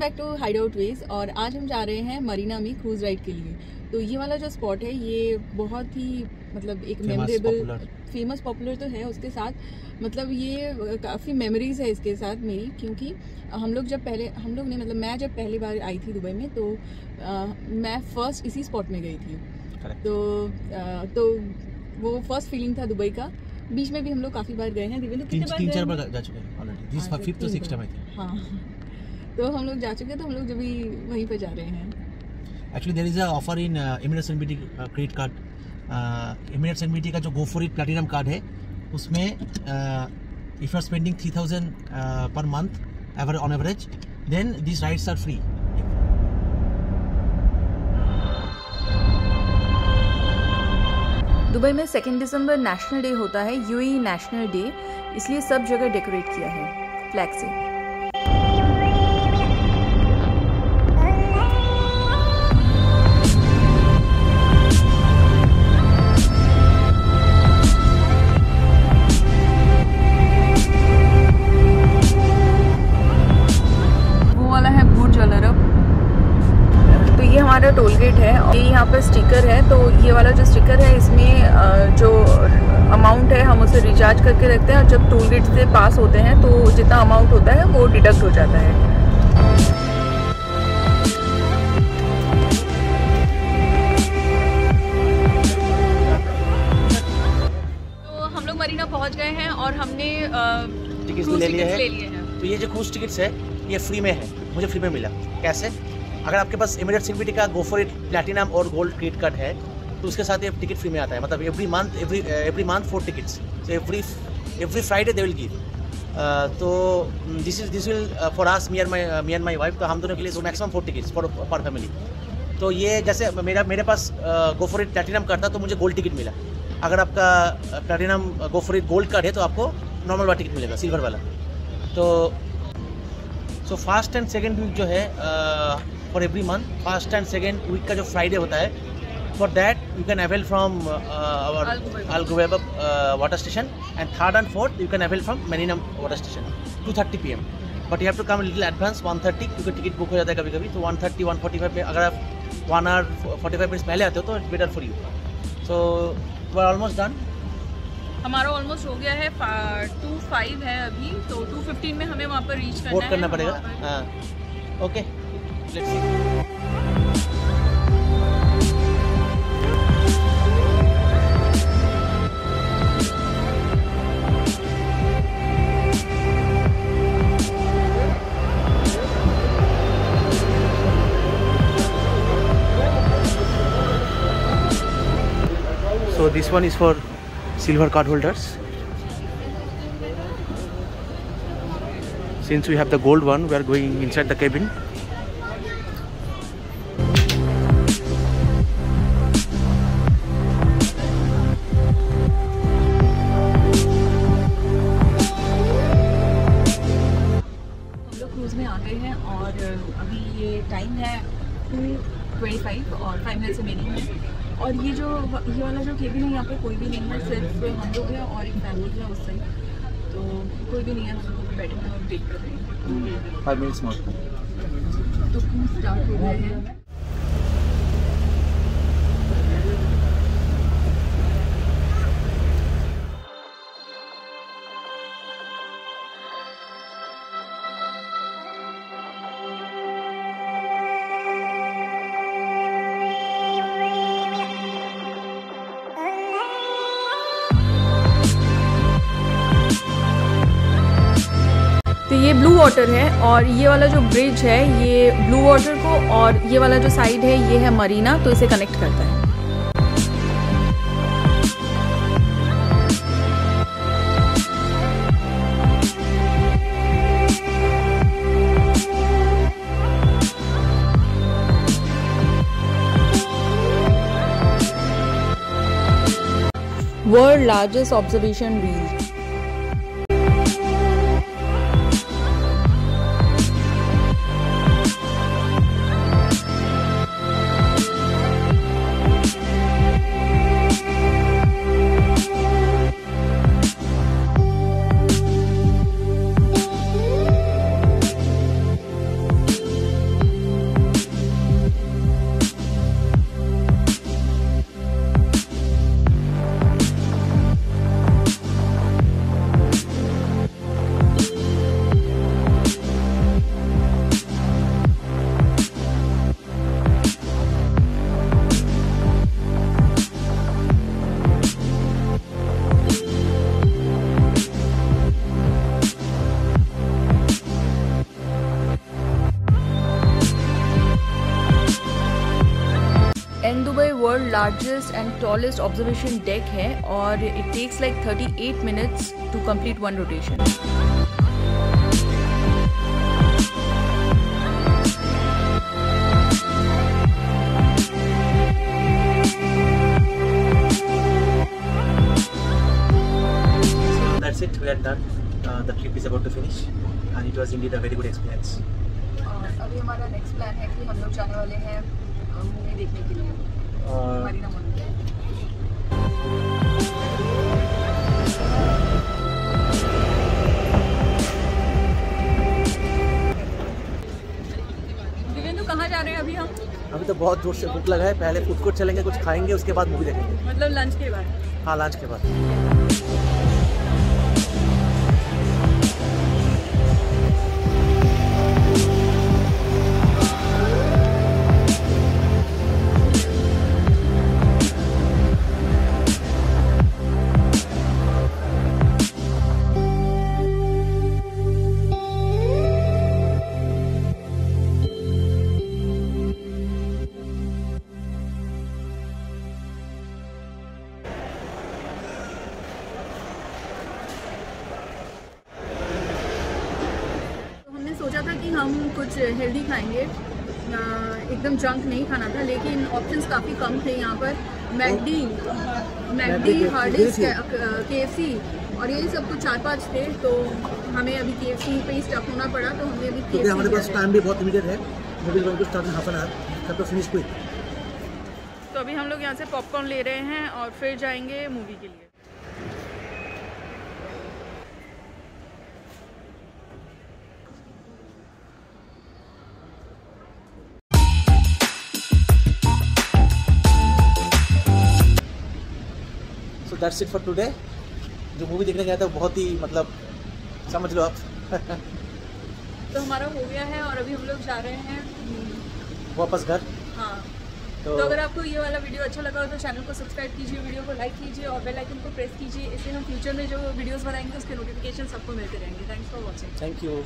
Welcome back to hideout ways. और आज हम जा रहे हैं मरीना में क्रूज़ राइड के लिए। तो ये वाला जो स्पॉट है ये बहुत ही मतलब एक मेमोरेबल फेमस पॉपुलर तो है, उसके साथ मतलब ये काफ़ी मेमोरीज़ है इसके साथ मेरी, क्योंकि मैं जब पहली बार आई थी दुबई में तो मैं फर्स्ट इसी स्पॉट में गई थी। तो वो फर्स्ट फीलिंग था दुबई का। बीच में भी हम लोग काफ़ी बार गए हैं, तीन चार बार जा चुके हैं ऑलरेडी, दिस फिफ्थ और सिक्स्थ टाइम आई थिंक। हाँ, तो हम लोग जा चुके हैं, तो हम लोग जब भी वहीं पे जा रहे हैं। Actually there is a offer in Emirates NBD credit card. Emirates NBD का जो Go4it प्लैटिनम कार्ड है उसमें if you are spending 3000 per month on average then this rides are free. Dubai में 2 दिसंबर नेशनल डे होता है, UAE national day, इसलिए सब जगह डेकोरेट किया है फ्लैग से। वो वाला है बूट जलर। तो ये हमारा टोल गेट है और ये यहाँ पर स्टिकर है। तो ये वाला जो स्टिकर है इसमें जो अमाउंट है हम उसे रिचार्ज करके रखते हैं और जब टोल गेट से पास होते हैं तो जितना अमाउंट होता है वो डिडक्ट हो जाता है। तो हम लोग मरीना पहुंच गए हैं और हमने टिकट्स ले लिए हैं। तो ये जो क्रूज टिकट्स है ये फ्री में है, मुझे फ्री में मिला। कैसे? अगर आपके पास एमिरेट्स एनबीडी का Go4it प्लैटिनम और गोल्ड क्रेडिट कार्ड है तो उसके साथ ये टिकट फ्री में आता है। मतलब every month 4 tickets, so every Friday they will give. तो this will for us me and my wife. तो हम दोनों के लिए so maximum 4 tickets per family. तो ये जैसे मेरे पास Go4it प्लैटिनम कार्ड था तो मुझे गोल्ड टिकट मिला। अगर आपका प्लैटिनम Go4it गोल्ड कार्ड है तो आपको नॉर्मल वाला टिकट मिलेगा, सिल्वर वाला। तो so first and second week जो है for every month first and second week का जो फ्राइडे होता है, for that you can avail from our Algozab water station, and 3rd and 4th you can avail from Marina water station 2:30 PM, but you have to come a little advance 1:30 क्योंकि ticket book हो जाता है कभी कभी। तो 1:30, 1:45 में अगर आप 1 hour 45 minutes पहले आते हो तो it's better for you. So we are almost done, हमारा ऑलमोस्ट हो गया है। 2:05 है अभी, तो 2:15 में हमें वहाँ पर रीच करना पड़ेगा। हाँ, okay, let's see. So this one is for silver card holders. Since we have the gold one, we are going inside the cabin. हम लोग क्रूज में आ गए हैं और अभी ये टाइम है 2:25 और 5 मिनट से मेरी है। और ये वाला जो केबिन है यहाँ पे कोई भी नहीं है, सिर्फ हम लोग हैं और एक फैमिली है उस साइड, तो कोई भी नहीं है। हम लोग बैठे हैं और वेट कर रहे हैं 5 मिनट्स मोर। तो क्रूज स्टार्ट हो गए हैं। तो ये ब्लू वाटर है और ये वाला जो ब्रिज है ये ब्लू वाटर को, और ये वाला जो साइड है ये है मरीना, तो इसे कनेक्ट करता है। World largest observation wheel. largest and tallest observation deck है और it takes like 38 minutes to complete one rotation. So that's it, we are done. The trip is about to finish and it was indeed a very good experience. और अभी हमारा next plan है कि हम लोग जाने वाले हैं मूवी देखने के लिए मरीना मॉल में. दिवेंदु कहाँ जा रहे हैं अभी हम? अभी तो बहुत दूर से भूख लगा है. पहले फूड कोर्ट चलेंगे, कुछ खाएंगे, उसके बाद मूवी देखेंगे. मतलब लंच के बाद? हाँ, लंच के बाद. सोचा था कि हम कुछ हेल्दी खाएंगे, एकदम जंक नहीं खाना था, लेकिन ऑप्शंस काफ़ी कम थे यहाँ पर. मैकडी, हार्डिस, KFC और यही सब कुछ 4-5 थे, तो हमें अभी KFC पे ही स्टक होना पड़ा. तो हमें अभी KFC, हमारे पास टाइम भी बहुत लिमिटेड है, तो अभी हम लोग यहाँ से पॉपकॉर्न ले रहे हैं और फिर जाएंगे मूवी के लिए. That's it for today. जो मूवी देखने गया था बहुत ही, मतलब समझ लो आप. तो हमारा हो गया है और अभी हम लोग जा रहे हैं वापस घर. हाँ, तो अगर आपको ये वाला वीडियो अच्छा लगा हो तो चैनल को सब्सक्राइब कीजिए, वीडियो को लाइक कीजिए और बेल आइकन को प्रेस कीजिए. इससे हम फ्यूचर में जो वीडियोस बनाएंगे उसके नोटिफिकेशन सबको मिलते रहेंगे. Thanks for watching. Thank you.